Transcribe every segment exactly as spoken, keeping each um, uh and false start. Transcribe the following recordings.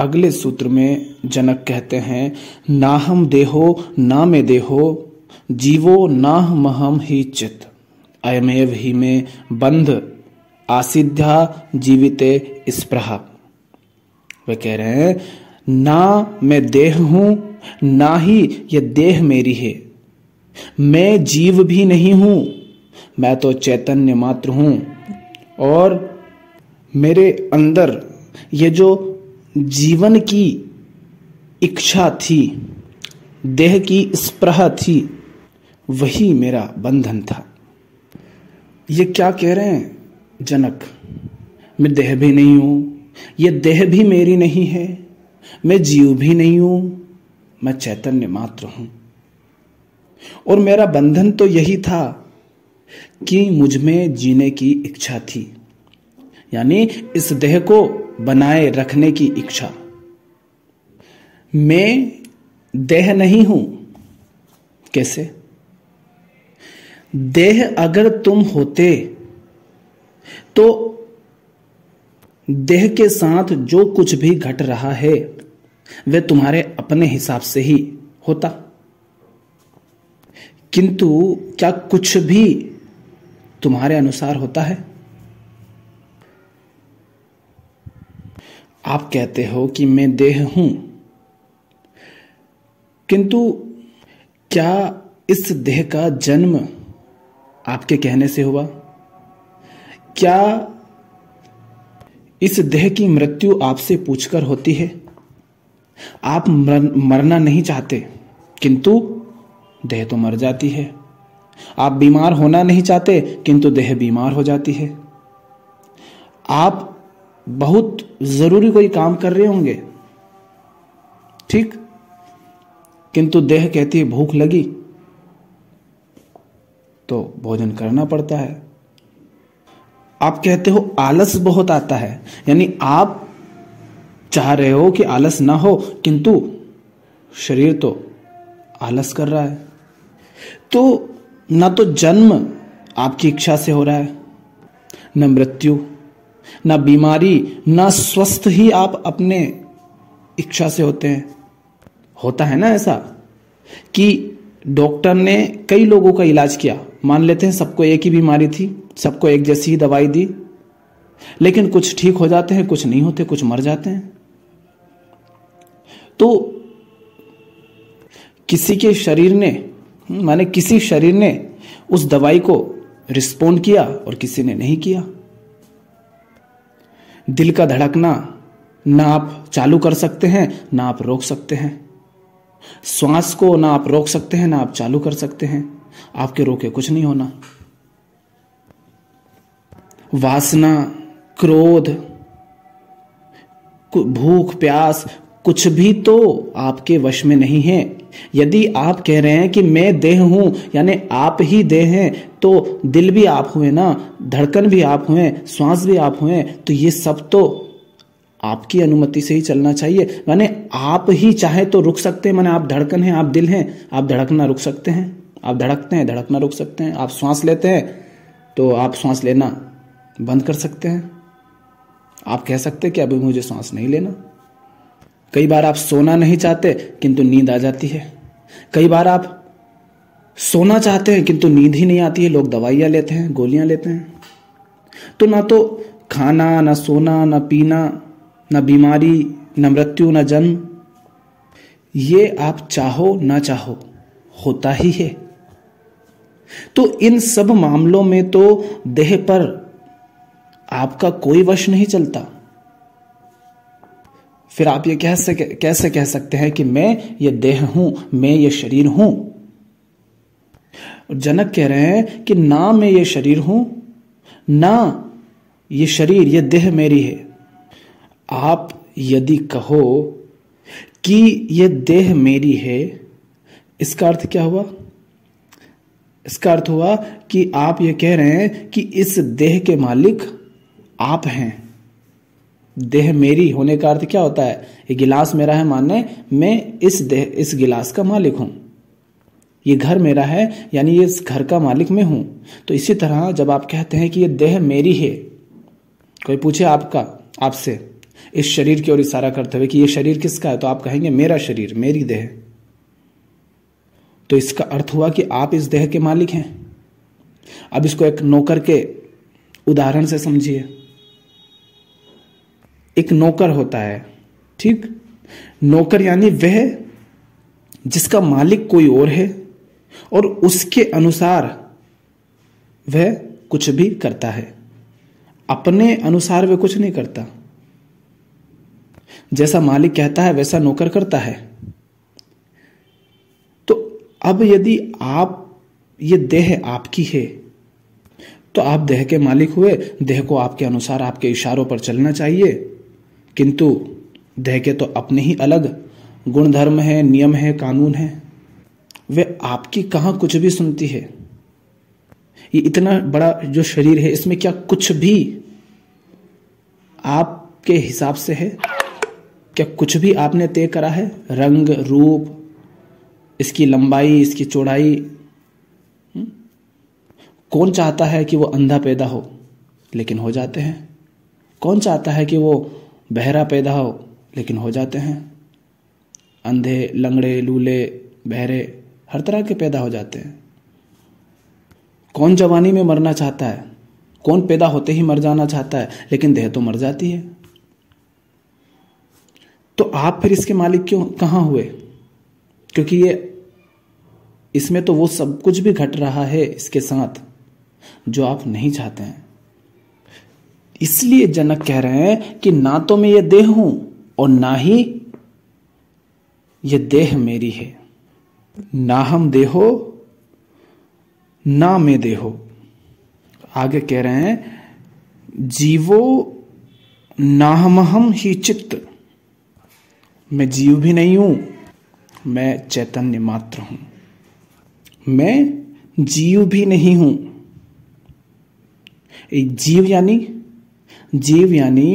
अगले सूत्र में जनक कहते हैं, नाहम देहो ना में देहो जीवो नाह महम ही चित अयमेव ही में बंध आसिद्ध्या जीविते स्पृहा। वे कह रहे हैं ना मैं देह हूं ना ही यह देह मेरी है, मैं जीव भी नहीं हूं, मैं तो चैतन्य मात्र हूं और मेरे अंदर ये जो जीवन की इच्छा थी, देह की स्पृहा थी, वही मेरा बंधन था। ये क्या कह रहे हैं जनक, मैं देह भी नहीं हूं, ये देह भी मेरी नहीं है, मैं जीव भी नहीं हूं, मैं चैतन्य मात्र हूं और मेरा बंधन तो यही था कि मुझ में जीने की इच्छा थी, यानी इस देह को बनाए रखने की इच्छा। मैं देह नहीं हूं। कैसे? देह अगर तुम होते तो देह के साथ जो कुछ भी घट रहा है वह तुम्हारे अपने हिसाब से ही होता, किंतु क्या कुछ भी तुम्हारे अनुसार होता है? आप कहते हो कि मैं देह हूं, किंतु क्या इस देह का जन्म आपके कहने से हुआ? क्या इस देह की मृत्यु आपसे पूछकर होती है? आप मर, मरना नहीं चाहते, किंतु देह तो मर जाती है। आप बीमार होना नहीं चाहते, किंतु देह बीमार हो जाती है। आप बहुत जरूरी कोई काम कर रहे होंगे, ठीक, किंतु देह कहती है भूख लगी तो भोजन करना पड़ता है। आप कहते हो आलस बहुत आता है, यानी आप चाह रहे हो कि आलस ना हो, किंतु शरीर तो आलस कर रहा है। तो ना तो जन्म आपकी इच्छा से हो रहा है, ना मृत्यु, ना बीमारी, ना स्वस्थ ही आप अपने इच्छा से होते हैं। होता है ना ऐसा कि डॉक्टर ने कई लोगों का इलाज किया, मान लेते हैं सबको एक ही बीमारी थी, सबको एक जैसी ही दवाई दी, लेकिन कुछ ठीक हो जाते हैं, कुछ नहीं होते, कुछ मर जाते हैं। तो किसी के शरीर ने माने किसी शरीर ने उस दवाई को रिस्पॉन्ड किया और किसी ने नहीं किया। दिल का धड़कना ना आप चालू कर सकते हैं ना आप रोक सकते हैं, श्वास को ना आप रोक सकते हैं ना आप चालू कर सकते हैं, आपके रोके कुछ नहीं होना। वासना, क्रोध, भूख, प्यास, कुछ भी तो आपके वश में नहीं है। यदि आप कह रहे हैं कि मैं देह हूं, यानी आप ही देह हैं, तो दिल भी आप हुए ना, धड़कन भी आप हुए, सांस भी आप हुए, तो ये सब तो आपकी अनुमति से ही चलना चाहिए। माने आप ही चाहे तो रुक सकते हैं, माने आप धड़कन हैं, आप दिल हैं, आप धड़कना रुक सकते हैं, आप धड़कते हैं, धड़कना रुक सकते हैं, आप सांस लेते हैं तो आप सांस लेना बंद कर सकते हैं। आप कह सकते हैं कि अभी मुझे सांस नहीं लेना। कई बार आप सोना नहीं चाहते किंतु नींद आ जाती है, कई बार आप सोना चाहते हैं किंतु नींद ही नहीं आती है, लोग दवाइयाँ लेते हैं, गोलियाँ लेते हैं। तो ना तो खाना, ना सोना, ना पीना, ना बीमारी, ना मृत्यु, ना जन्म, ये आप चाहो ना चाहो होता ही है। तो इन सब मामलों में तो देह पर आपका कोई वश नहीं चलता। फिर आप ये कैसे कैसे कह सकते हैं कि मैं ये देह हूं, मैं ये शरीर हूं? जनक कह रहे हैं कि ना मैं ये शरीर हूं, ना ये शरीर, ये देह मेरी है। आप यदि कहो कि ये देह मेरी है, इसका अर्थ क्या हुआ? इसका अर्थ हुआ कि आप ये कह रहे हैं कि इस देह के मालिक आप हैं। देह मेरी होने का अर्थ क्या होता है? ये गिलास मेरा है, माने मैं इस देह इस गिलास का मालिक हूं, ये घर मेरा है, यानी ये इस घर का मालिक मैं हूं। तो इसी तरह जब आप कहते हैं कि ये देह मेरी है, कोई पूछे आपका, आपसे इस शरीर की ओर इशारा करते हुए कि यह शरीर किसका है, तो आप कहेंगे मेरा शरीर, मेरी देह। तो इसका अर्थ हुआ कि आप इस देह के मालिक हैं। अब इसको एक नौकर के उदाहरण से समझिए। एक नौकर होता है, ठीक। नौकर यानी वह जिसका मालिक कोई और है और उसके अनुसार वह कुछ भी करता है, अपने अनुसार वह कुछ नहीं करता। जैसा मालिक कहता है वैसा नौकर करता है। तो अब यदि आप, ये देह आपकी है तो आप देह के मालिक हुए, देह को आपके अनुसार आपके इशारों पर चलना चाहिए। किंतु देह के तो अपने ही अलग गुणधर्म है, नियम है, कानून है। वे आपकी कहाँ कुछ भी सुनती है। ये इतना बड़ा जो शरीर है इसमें क्या कुछ भी आपके हिसाब से है? क्या कुछ भी आपने तय करा है? रंग, रूप, इसकी लंबाई, इसकी चौड़ाई। कौन चाहता है कि वो अंधा पैदा हो? लेकिन हो जाते हैं। कौन चाहता है कि वो बहरा पैदा हो? लेकिन हो जाते हैं। अंधे, लंगड़े, लूले, बहरे, हर तरह के पैदा हो जाते हैं। कौन जवानी में मरना चाहता है? कौन पैदा होते ही मर जाना चाहता है? लेकिन देह तो मर जाती है। तो आप फिर इसके मालिक क्यों, कहाँ हुए? क्योंकि ये, इसमें तो वो सब कुछ भी घट रहा है इसके साथ जो आप नहीं चाहते हैं। इसलिए जनक कह रहे हैं कि ना तो मैं ये देह हूं और ना ही ये देह मेरी है। ना हम देहो ना मैं देहो। आगे कह रहे हैं जीवो नाहमहम ही चित्त। मैं जीव भी नहीं हूं, मैं चैतन्य मात्र हूं। मैं जीव भी नहीं हूं। जीव यानी जीव यानी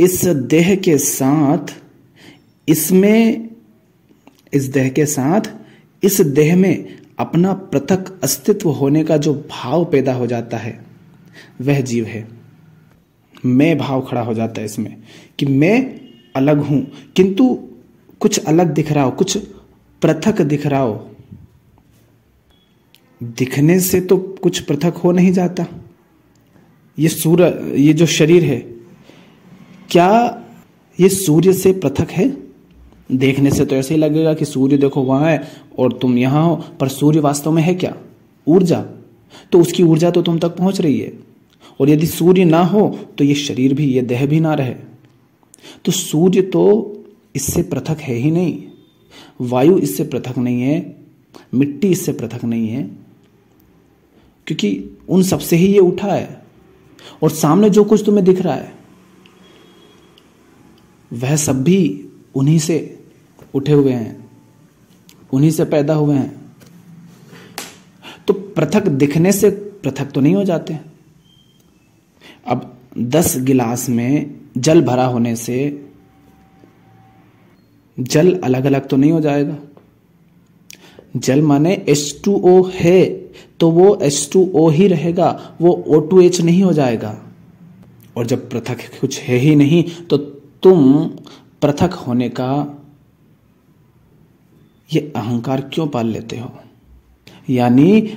इस देह के साथ, इसमें, इस देह के साथ, इस देह में अपना पृथक अस्तित्व होने का जो भाव पैदा हो जाता है वह जीव है। मैं भाव खड़ा हो जाता है इसमें कि मैं अलग हूं, किंतु कुछ अलग दिख रहा हो, कुछ पृथक दिख रहा हो। दिखने से तो कुछ पृथक हो नहीं जाता। ये सूर्य, ये जो शरीर है, क्या ये सूर्य से पृथक है? देखने से तो ऐसे ही लगेगा कि सूर्य देखो वहां है और तुम यहाँ हो, पर सूर्य वास्तव में है क्या? ऊर्जा। तो उसकी ऊर्जा तो तुम तक पहुंच रही है। और यदि सूर्य ना हो तो ये शरीर भी, ये देह भी ना रहे। तो सूर्य तो इससे पृथक है ही नहीं, वायु इससे पृथक नहीं है, मिट्टी इससे पृथक नहीं है, क्योंकि उन सबसे ही ये उठा है। और सामने जो कुछ तुम्हें दिख रहा है वह सब भी उन्हीं से उठे हुए हैं, उन्हीं से पैदा हुए हैं। तो पृथक दिखने से पृथक तो नहीं हो जाते। अब दस गिलास में जल भरा होने से जल अलग अलग तो नहीं हो जाएगा। जल माने एच टू ओ है तो वो एच टू ओ ही रहेगा, वो ओ टू एच नहीं हो जाएगा। और जब पृथक कुछ है ही नहीं तो तुम पृथक होने का ये अहंकार क्यों पाल लेते हो? यानी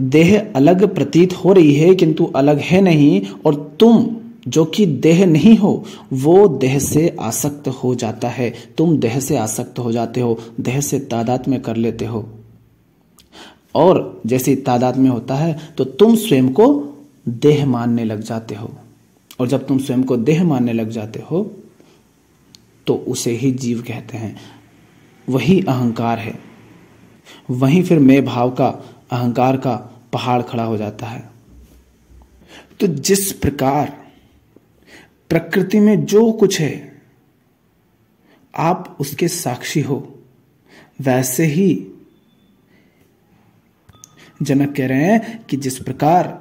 देह अलग प्रतीत हो रही है किंतु अलग है नहीं, और तुम जो कि देह नहीं हो वो देह से आसक्त हो जाता है। तुम देह से आसक्त हो जाते हो, देह से तादाद में कर लेते हो। और जैसे तादाद में होता है तो तुम स्वयं को देह मानने लग जाते हो। और जब तुम स्वयं को देह मानने लग जाते हो तो उसे ही जीव कहते हैं। वही अहंकार है। वहीं फिर मैं भाव का, अहंकार का पहाड़ खड़ा हो जाता है। तो जिस प्रकार प्रकृति में जो कुछ है आप उसके साक्षी हो, वैसे ही जनक कह रहे हैं कि जिस प्रकार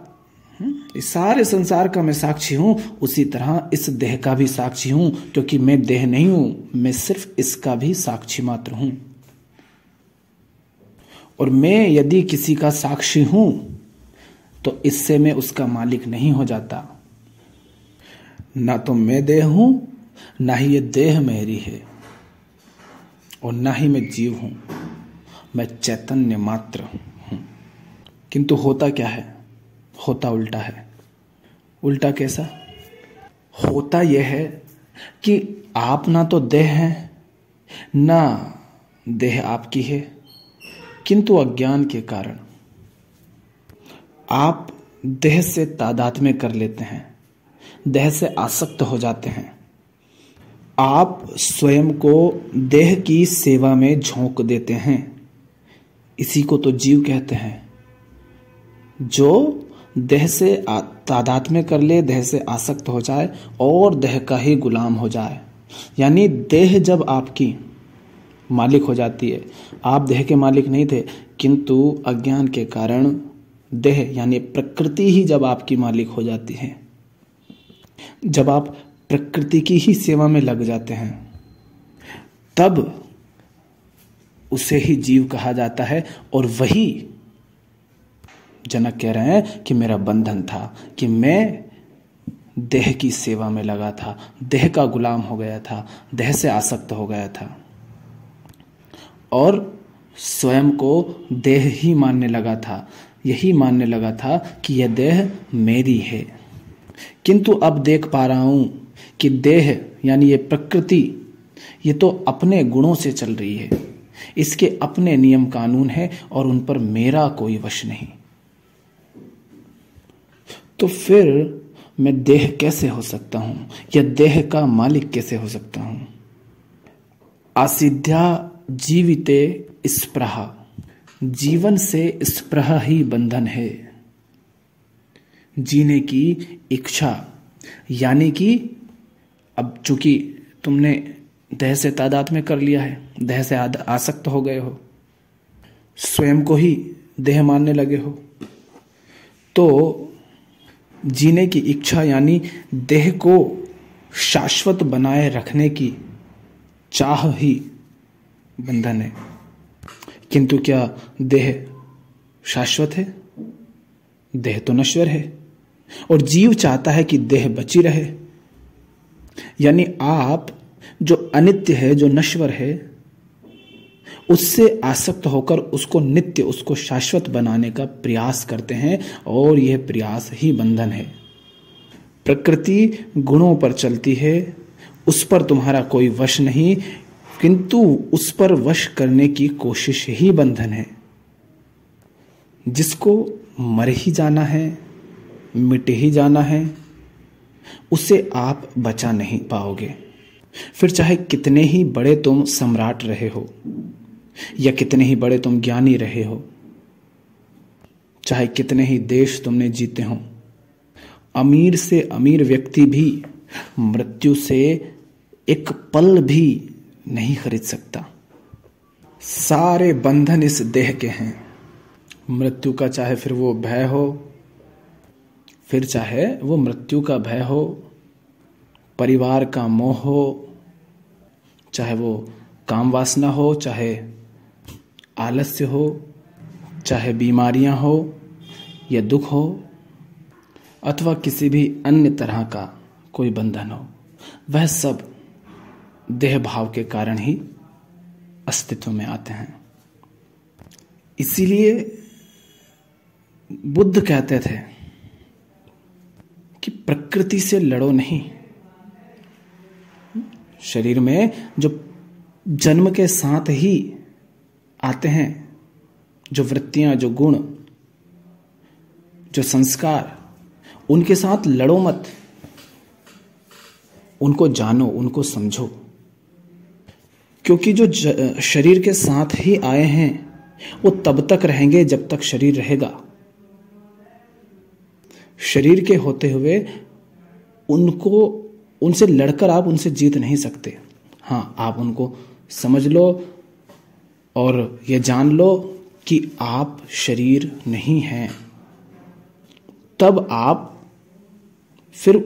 इस सारे संसार का मैं साक्षी हूं उसी तरह इस देह का भी साक्षी हूं, क्योंकि मैं देह नहीं हूं, मैं सिर्फ इसका भी साक्षी मात्र हूं। और मैं यदि किसी का साक्षी हूं तो इससे मैं उसका मालिक नहीं हो जाता। ना तो मैं देह हूं ना ही ये देह मेरी है और ना ही मैं जीव हूँ, मैं चैतन्य मात्र हूँ। किंतु होता क्या है? होता उल्टा है। उल्टा कैसा? होता यह है कि आप ना तो देह हैं ना देह आपकी है, किंतु अज्ञान के कारण आप देह से तादात्म्य कर लेते हैं, देह से आसक्त हो जाते हैं। आप स्वयं को देह की सेवा में झोंक देते हैं। इसी को तो जीव कहते हैं, जो देह से तादात्म्य कर ले, देह से आसक्त हो जाए और देह का ही गुलाम हो जाए। यानी देह जब आपकी मालिक हो जाती है, आप देह के मालिक नहीं थे, किंतु अज्ञान के कारण देह यानी प्रकृति ही जब आपकी मालिक हो जाती है, जब आप प्रकृति की ही सेवा में लग जाते हैं, तब उसे ही जीव कहा जाता है। और वही जनक कह रहे हैं कि मेरा बंधन था, कि मैं देह की सेवा में लगा था, देह का गुलाम हो गया था, देह से आसक्त हो गया था और स्वयं को देह ही मानने लगा था, यही मानने लगा था कि यह देह मेरी है। किंतु अब देख पा रहा हूं कि देह यानी ये प्रकृति, ये तो अपने गुणों से चल रही है, इसके अपने नियम कानून है और उन पर मेरा कोई वश नहीं। तो फिर मैं देह कैसे हो सकता हूं या देह का मालिक कैसे हो सकता हूं? आसिद्ध्या जीविते स्पृह, जीवन से स्पृह ही बंधन है। जीने की इच्छा, यानी कि अब चूंकि तुमने देह से तादाद में कर लिया है, देह से आसक्त हो गए हो, स्वयं को ही देह मानने लगे हो, तो जीने की इच्छा यानी देह को शाश्वत बनाए रखने की चाह ही बंधन है। किंतु क्या देह शाश्वत है? देह तो नश्वर है और जीव चाहता है कि देह बची रहे। यानी आप जो अनित्य है, जो नश्वर है, उससे आसक्त होकर उसको नित्य, उसको शाश्वत बनाने का प्रयास करते हैं और यह प्रयास ही बंधन है। प्रकृति गुणों पर चलती है, उस पर तुम्हारा कोई वश नहीं, किंतु उस पर वश करने की कोशिश ही बंधन है। जिसको मर ही जाना है, मिट ही जाना है, उसे आप बचा नहीं पाओगे। फिर चाहे कितने ही बड़े तुम सम्राट रहे हो या कितने ही बड़े तुम ज्ञानी रहे हो, चाहे कितने ही देश तुमने जीते हों, अमीर से अमीर व्यक्ति भी मृत्यु से एक पल भी नहीं खरीद सकता। सारे बंधन इस देह के हैं, मृत्यु का, चाहे फिर वो भय हो, फिर चाहे वो मृत्यु का भय हो, परिवार का मोह हो, चाहे वो काम वासना हो, चाहे आलस्य हो, चाहे बीमारियां हो या दुख हो, अथवा किसी भी अन्य तरह का कोई बंधन हो, वह सब देह भाव के कारण ही अस्तित्व में आते हैं। इसीलिए बुद्ध कहते थे कि प्रकृति से लड़ो नहीं। शरीर में जो जन्म के साथ ही आते हैं, जो वृत्तियां, जो गुण, जो संस्कार, उनके साथ लड़ो मत, उनको जानो, उनको समझो। क्योंकि जो शरीर के साथ ही आए हैं वो तब तक रहेंगे जब तक शरीर रहेगा। शरीर के होते हुए उनको, उनसे लड़कर आप उनसे जीत नहीं सकते। हाँ, आप उनको समझ लो और ये जान लो कि आप शरीर नहीं हैं, तब आप फिर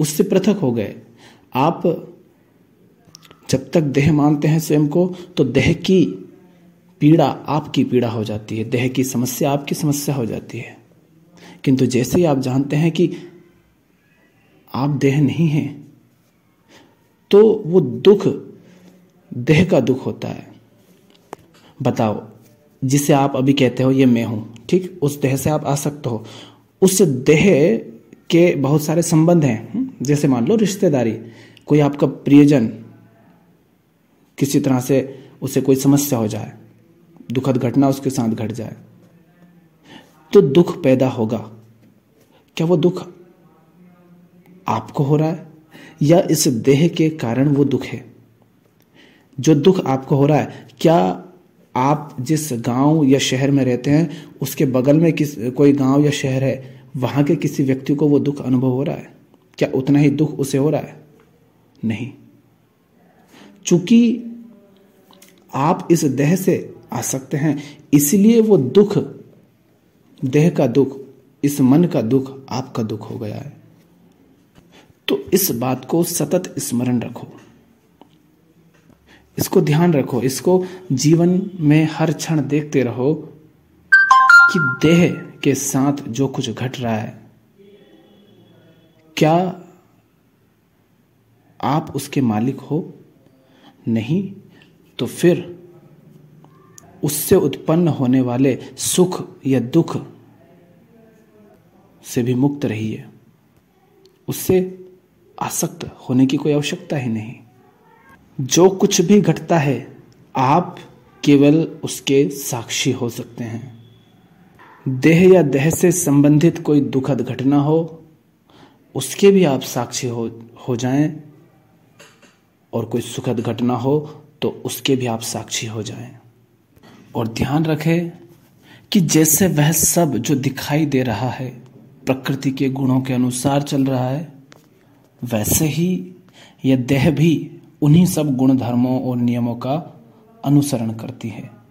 उससे पृथक हो गए। आप जब तक देह मानते हैं स्वयं को, तो देह की पीड़ा आपकी पीड़ा हो जाती है, देह की समस्या आपकी समस्या हो जाती है। किंतु जैसे ही आप जानते हैं कि आप देह नहीं हैं, तो वो दुख देह का दुख होता है। बताओ, जिसे आप अभी कहते हो ये मैं हूँ, ठीक, उस देह से आप आसक्त हो, उस देह के बहुत सारे संबंध हैं। जैसे मान लो रिश्तेदारी, कोई आपका प्रियजन किसी तरह से उसे कोई समस्या हो जाए, दुखद घटना उसके साथ घट जाए तो दुख पैदा होगा। क्या वो दुख आपको हो रहा है या इस देह के कारण वो दुख है? जो दुख आपको हो रहा है, क्या आप जिस गांव या शहर में रहते हैं उसके बगल में किस कोई गांव या शहर है, वहां के किसी व्यक्ति को वो दुख अनुभव हो रहा है? क्या उतना ही दुख उसे हो रहा है? नहीं। चूंकि आप इस देह से आ सकते हैं, इसलिए वो दुख देह का दुख, इस मन का दुख आपका दुख हो गया है। तो इस बात को सतत स्मरण रखो, इसको ध्यान रखो, इसको जीवन में हर क्षण देखते रहो कि देह के साथ जो कुछ घट रहा है, क्या आप उसके मालिक हो? नहीं। तो फिर उससे उत्पन्न होने वाले सुख या दुख से भी मुक्त रहिए, उससे आसक्त होने की कोई आवश्यकता ही नहीं। जो कुछ भी घटता है, आप केवल उसके साक्षी हो सकते हैं। देह या देह से संबंधित कोई दुखद घटना हो, उसके भी आप साक्षी हो हो जाएं, और कोई सुखद घटना हो तो उसके भी आप साक्षी हो जाएं। और ध्यान रखें कि जैसे वह सब जो दिखाई दे रहा है प्रकृति के गुणों के अनुसार चल रहा है, वैसे ही यह देह भी उन्हीं सब गुण धर्मों और नियमों का अनुसरण करती है।